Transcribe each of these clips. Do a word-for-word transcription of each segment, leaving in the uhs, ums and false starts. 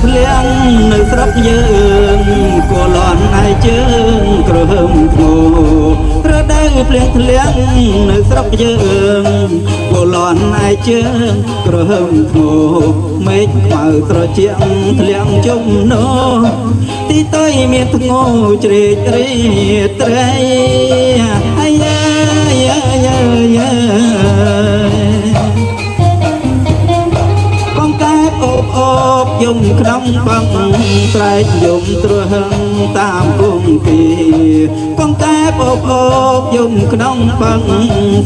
เพลียงในครบเยืองก็หลอนไอเจืองกระหึ่มโง่ระได้เพลียงเพลียงในครบเยืองก็หลอนไอเจืองกระหึ่มโง่เมฆเมาตระเจียงเพลียงจุ่มโนที่ต้อยเมียทโง่เจริญเรียดไรไอ้ยายายายากองกาบอบอบยมขนมปังไตรยมตรึงตามกงกีกองกาบอบอบยมขนมปัง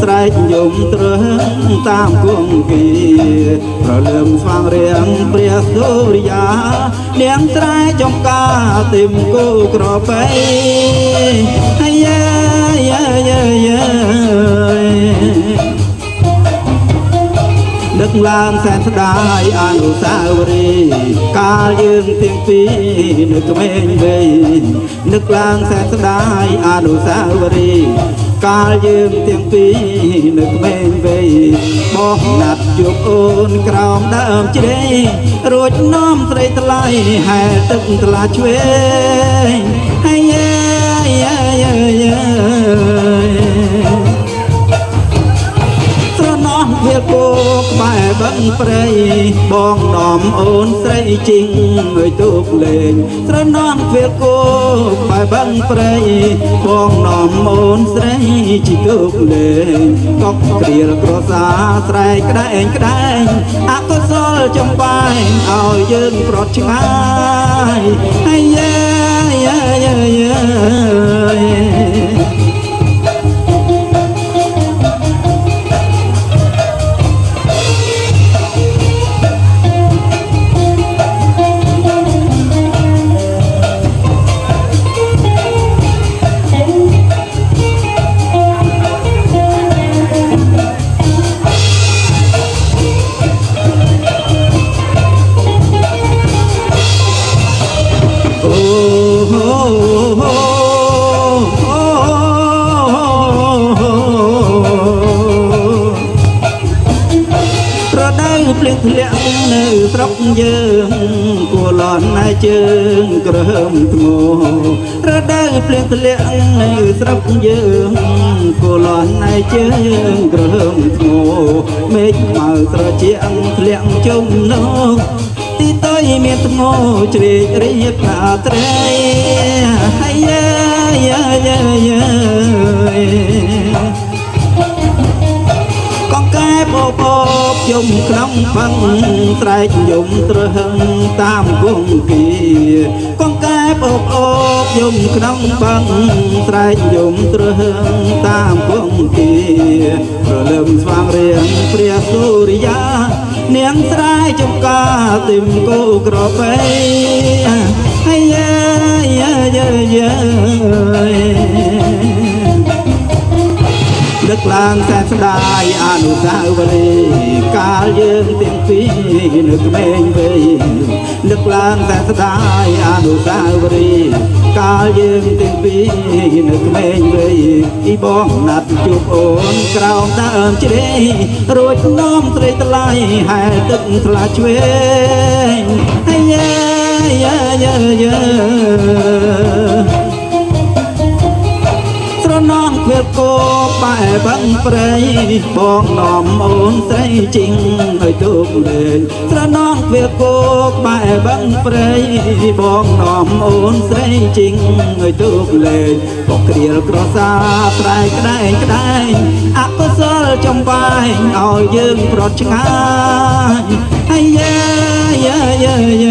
ไตรยมตรึงตามกงกีประเริ่มฟังเรียงเปรียสุริยาเลี้ยงไตรจงกาเต็มกูกรอไปไอ้ยายายายาดึกลางแสนสดายอนุสาวรีย์กาลยืนเตียงปีนึกเมงเบยดึกลางแสนสดายอนุสาวรีย์กาลยืนเตียงปีนึกเมงเบยบอกนัดจุกโอนกรามดำเจริญรูดน้ำใส่ทลายแห่ตึกทลาช่วยให้เย้เย้เย้เย้เฮียโกกแม่บังเปรยบองดอมโอนใส่จริงเอ้ยตุกเลงสระน้องเฮียโกกแม่บังเปรยบองดอมโอนใส่จิตุกเลงกอกเกลียกระสาใส่กระได้กระได้อาก็โซลจำไปเอายืนปลอดชิมายให้เย้เย้เย้เย้ยืงกูหลอนไอเจืงกระหึ่มโง่ระได้เปลี่ยนเลี้ยงในสระยืงกูหลอนไอเจืงกระหึ่มโง่เมฆเมาตระเจียงเลี้ยงจุ่มโน่ที่ต้อยเมียโง่เจริญเรียบหน้าเตรให้เย้เย้เย้เย้กองแก้โบโบยมขนมปังไตรยมตรึงตามกงกีกองแก้ปอบอบยมขนมปังไตรยมตรึงตามกงกีประเริ่มสว่างเรียงเปรียสุริยาเนียงไตรจงกาติมกูกรอไปให้เย้เย้เย้เย้ดึกลางแสนสดายอนุสาวรีย์กาลยืนเตียงปีนึกเมงเบยดึกลางแสนสดายอนุสาวรีย์กาลยืนเตียงปีนึกเมงเบยอีบ้องนัดจุกโอนกราวตามเจริญรูดน้อมตรีตะไลแห่ตึกทลาช่วยให้เย้เย้เย้เย้น้องเพื่อโกไปบังเปรยบองหนอมโอนใส่จริงเอ้ยตุกเลงสระน้องเพื่อโกไปบังเปรยบองหนอมโอนใส่จริงเอ้ยตุกเลงกอกเกลียวกระซาใส่กระได้กระได้อาก็โซลจำไปเอายืนปลอดชิงหายให้เย้เย้เย้